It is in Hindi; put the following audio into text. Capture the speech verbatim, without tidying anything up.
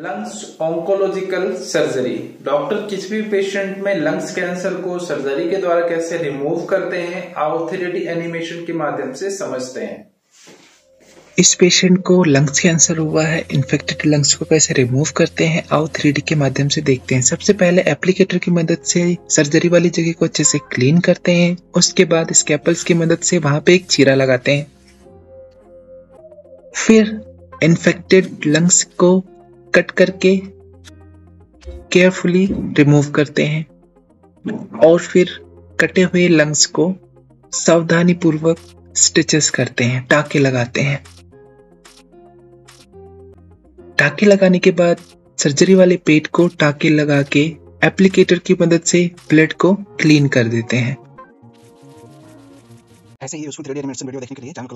Lungs oncological surgery. डॉक्टर किसी भी पेशेंट में लंग्स कैंसर को सर्जरी के द्वारा कैसे रिमूव करते हैं, आओ थ्री डी एनिमेशन के माध्यम से समझते हैं। इस पेशेंट को लंग्स कैंसर हुआ है, इन्फेक्टेड लंग्स को कैसे रिमूव करते हैं आओ थ्री डी के माध्यम से देखते हैं। सबसे पहले एप्लीकेटर की मदद से सर्जरी वाली जगह को अच्छे से क्लीन करते हैं, उसके बाद स्कैपल्स की मदद से वहां पे एक चीरा लगाते हैं। फिर इन्फेक्टेड लंग्स को कट करके केयरफुली रिमूव करते हैं और फिर कटे हुए लंग्स को सावधानी पूर्वक स्टिचेस करते हैं, टाके लगाते हैं। टाके लगाने के बाद सर्जरी वाले पेट को टाके लगा के एप्लीकेटर की मदद से ब्लड को क्लीन कर देते हैं। ऐसे ही useful three D animation video देखने के लिए